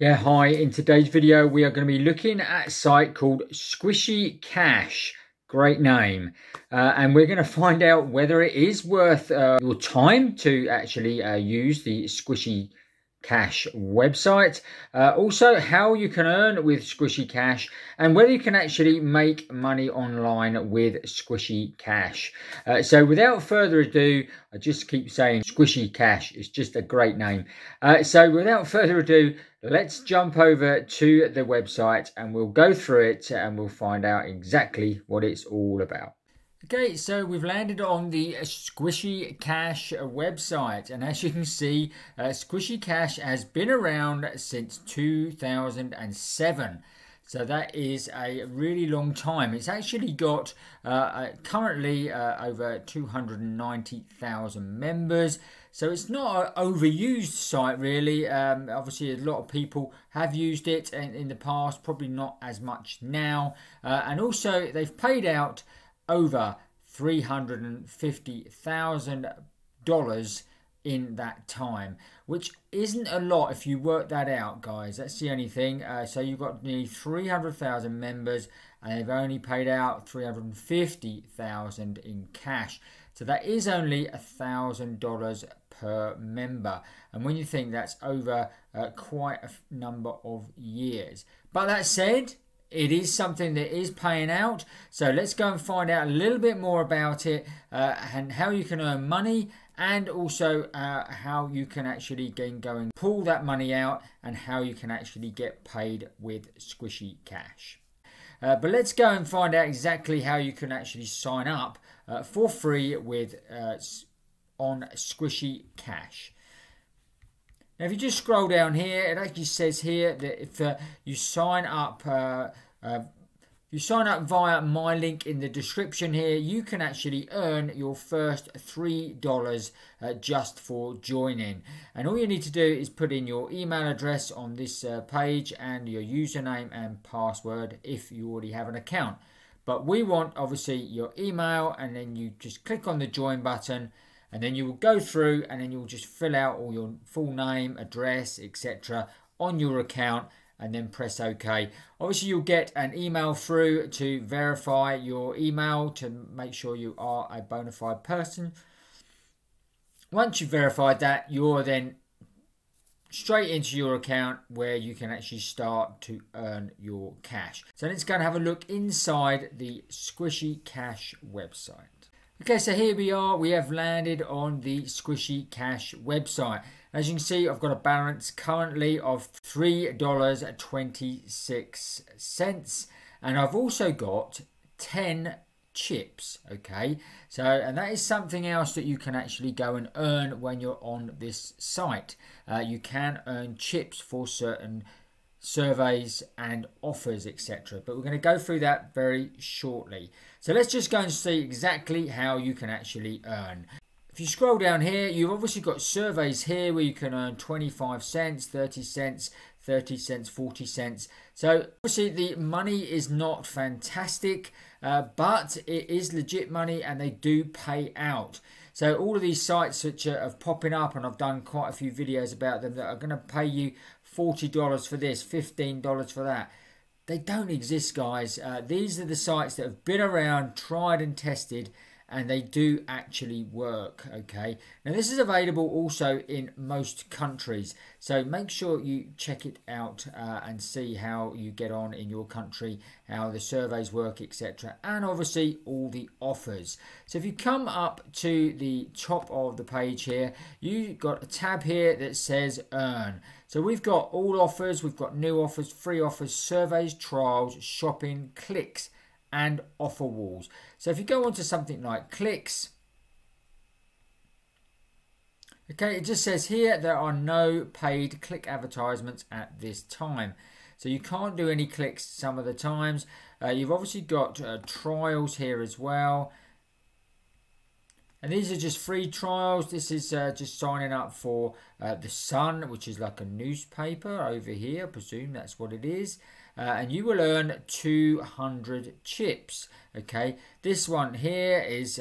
Yeah, hi. In today's video, we are going to be looking at a site called Squishy Cash. Great name. And we're going to find out whether it is worth your time to actually use the Squishy Cash website. Also, how you can earn with Squishy Cash and whether you can actually make money online with Squishy Cash. So without further ado, I just keep saying Squishy Cash is just a great name. So without further ado, let's jump over to the website and we'll go through it and we'll find out exactly what it's all about. Okay, so we've landed on the Squishy Cash website, and as you can see, Squishy Cash has been around since 2007. So that is a really long time. It's actually got currently over 290,000 members. So it's not an overused site really. Obviously, a lot of people have used it in the past, probably not as much now. And also, they've paid out over $350,000 in that time, which isn't a lot if you work that out, guys. That's the only thing. So you've got nearly 300,000 members and they've only paid out $350,000 in cash. So that is only $1,000 per member. And when you think that's over quite a number of years. But that said, it is something that is paying out. So let's go and find out a little bit more about it and how you can earn money, and also how you can actually go and pull that money out and how you can actually get paid with Squishy Cash. But let's go and find out exactly how you can actually sign up for free with on Squishy Cash. Now, if you just scroll down here, it actually says here that if you sign up, via my link in the description here, you can actually earn your first $3 just for joining. And all you need to do is put in your email address on this page and your username and password if you already have an account. But we want obviously your email, and then you just click on the join button. And then you will go through and then you'll just fill out all your full name, address, etc. on your account, and then press OK. Obviously, you'll get an email through to verify your email to make sure you are a bona fide person. Once you've verified that, you're then straight into your account where you can actually start to earn your cash. So let's go and have a look inside the Squishy Cash website. Okay, so here we are. We have landed on the Squishy Cash website. As you can see, I've got a balance currently of $3.26, and I've also got 10 chips. Okay, so and that is something else that you can actually go and earn when you're on this site. You can earn chips for certain surveys and offers, etc. But we're going to go through that very shortly. So let's just go and see exactly how you can actually earn. If you scroll down here, you've obviously got surveys here where you can earn 25 cents, 30 cents, 30 cents, 40 cents. So obviously the money is not fantastic, but it is legit money and they do pay out. So all of these sites which are popping up, and I've done quite a few videos about them, that are going to pay you $40 for this, $15 for that. They don't exist, guys. These are the sites that have been around, tried and tested, and they do actually work, okay? Now, this is available also in most countries. So make sure you check it out and see how you get on in your country, how the surveys work, etc. And obviously, all the offers. So if you come up to the top of the page here, you've got a tab here that says Earn. So we've got all offers, we've got new offers, free offers, surveys, trials, shopping, clicks, and offer walls. So if you go on to something like clicks, okay, it just says here there are no paid click advertisements at this time. So you can't do any clicks some of the times. You've obviously got trials here as well. And these are just free trials. This is just signing up for The Sun, which is like a newspaper over here. I presume that's what it is. And you will earn 200 chips. Okay, this one here is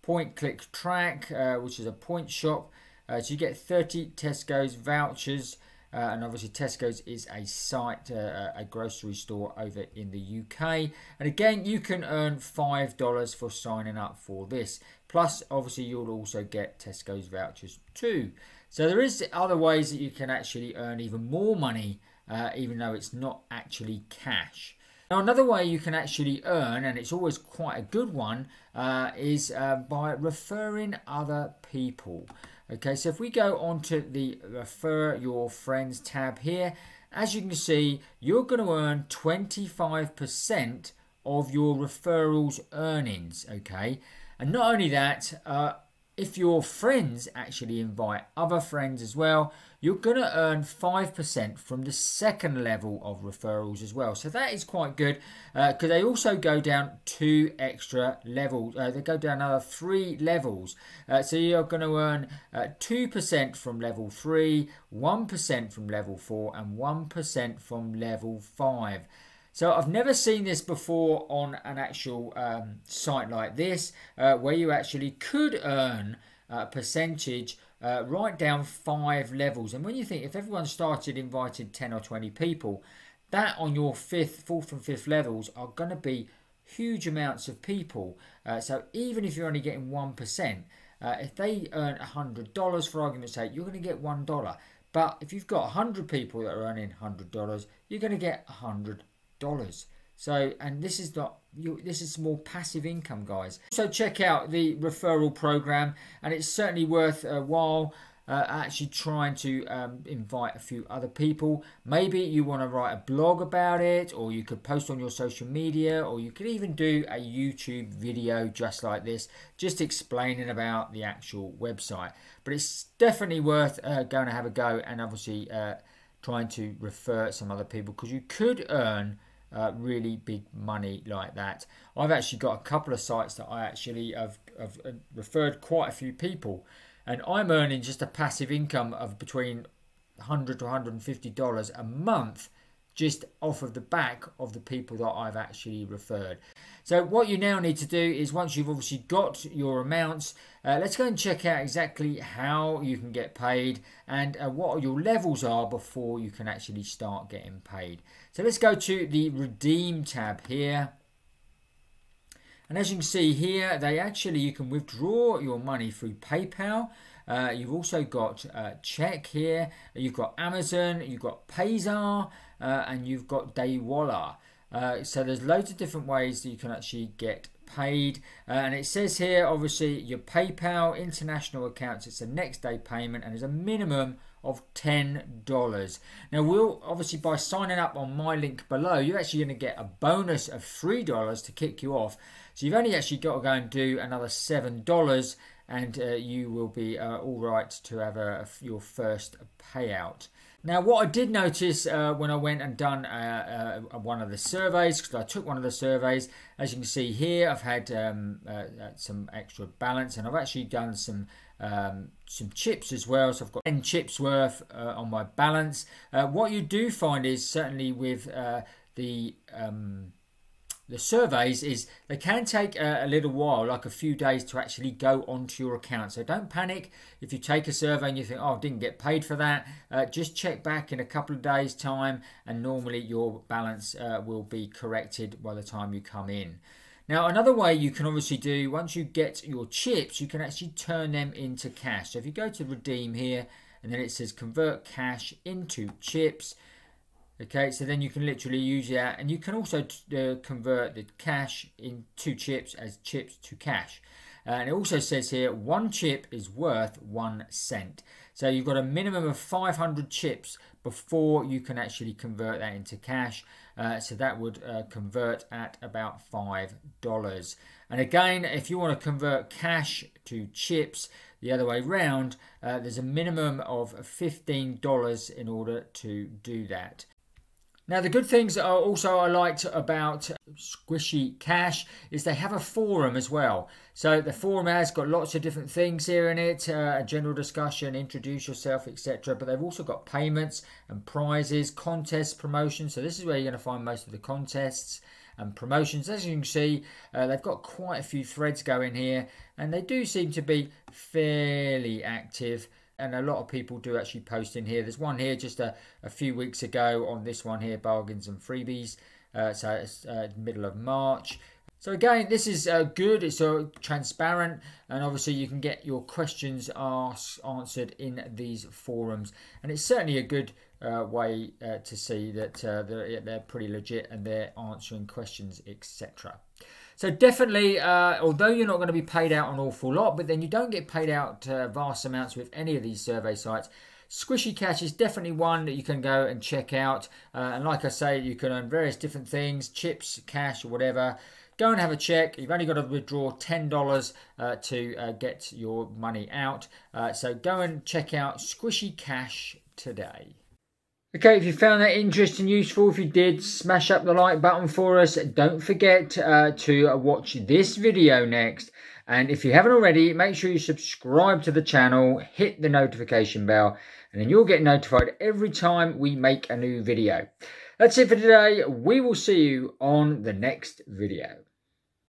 Point Click Track, which is a point shop. So you get 30 Tesco's vouchers and obviously Tesco's is a site, a grocery store over in the UK. And again, you can earn $5 for signing up for this. Plus, obviously, you'll also get Tesco's vouchers too. So there is other ways that you can actually earn even more money, even though it's not actually cash. Now, another way you can actually earn, and it's always quite a good one, is by referring other people. Okay, so if we go onto the Refer Your Friends tab here, as you can see, you're going to earn 25% of your referrals earnings. Okay, and not only that, if your friends actually invite other friends as well, you're going to earn 5% from the second level of referrals as well. So that is quite good, because they also go down 2 extra levels. They go down another 3 levels. So you're going to earn 2% from level 3, 1% from level 4, and 1% from level 5. So I've never seen this before on an actual site like this, where you actually could earn a percentage right down 5 levels. And when you think, if everyone started inviting 10 or 20 people, that on your 4th and 5th levels are going to be huge amounts of people. So even if you're only getting 1%, if they earn $100, for argument's sake, you're going to get $1. But if you've got 100 people that are earning $100, you're going to get $100. So, and this is not, this is more passive income, guys. So check out the referral program, and it's certainly worth a while actually trying to invite a few other people. Maybe you want to write a blog about it, or you could post on your social media, or you could even do a YouTube video just like this, just explaining about the actual website. But it's definitely worth going to have a go, and obviously trying to refer some other people, because you could earn really big money like that. I've actually got a couple of sites that I actually have referred quite a few people, and I'm earning just a passive income of between $100 to $150 a month just off of the back of the people that I've actually referred. So what you now need to do is, once you've obviously got your amounts, let's go and check out exactly how you can get paid and what your levels are before you can actually start getting paid. So let's go to the Redeem tab here. And as you can see here, they actually, you can withdraw your money through PayPal. You've also got Check here. You've got Amazon. You've got Payza, and you've got Daywala. So there's loads of different ways that you can actually get paid. And it says here, obviously, your PayPal international accounts, it's a next day payment, and there's a minimum of $10. Now, we'll obviously, by signing up on my link below, you're actually going to get a bonus of $3 to kick you off. So you've only actually got to go and do another $7, and you will be all right to have your first payout. Now, what I did notice when I went and done one of the surveys, because I took one of the surveys, as you can see here, I've had some extra balance, and I've actually done some chips as well. So I've got 10 chips worth on my balance. What you do find is, certainly with the surveys, is they can take a little while, like a few days, to actually go onto your account. So don't panic if you take a survey and you think, oh, I didn't get paid for that. Just check back in a couple of days' time, and normally your balance will be corrected by the time you come in. Now, another way you can obviously do, once you get your chips, you can actually turn them into cash. So if you go to Redeem here, and then it says Convert Cash into Chips. Okay, so then you can literally use that, and you can also convert the cash into chips, as chips to cash. And it also says here, 1 chip is worth 1 cent. So you've got a minimum of 500 chips before you can actually convert that into cash. So that would convert at about $5. And again, if you want to convert cash to chips the other way round, there's a minimum of $15 in order to do that. Now, the good things are also I liked about Squishy Cash is they have a forum as well. So the forum has got lots of different things here in it, a general discussion, introduce yourself, etc. But they've also got payments and prizes, contests, promotions. So this is where you're going to find most of the contests and promotions. As you can see, they've got quite a few threads going here, and they do seem to be fairly active. and a lot of people do actually post in here. There's one here just a few weeks ago on this one here, bargains and freebies. So it's middle of March. So again, this is good, it's transparent, and obviously you can get your questions answered in these forums. And it's certainly a good way to see that they're pretty legit and they're answering questions, etc. So definitely, although you're not going to be paid out an awful lot, but then you don't get paid out vast amounts with any of these survey sites, Squishy Cash is definitely one that you can go and check out. And like I say, you can earn various different things, chips, cash, or whatever. Go and have a check. You've only got to withdraw $10 to get your money out. So go and check out Squishy Cash today. Okay, if you found that interesting and useful, if you did, smash up the like button for us. Don't forget to watch this video next. And if you haven't already, make sure you subscribe to the channel, hit the notification bell, and then you'll get notified every time we make a new video. That's it for today. We will see you on the next video.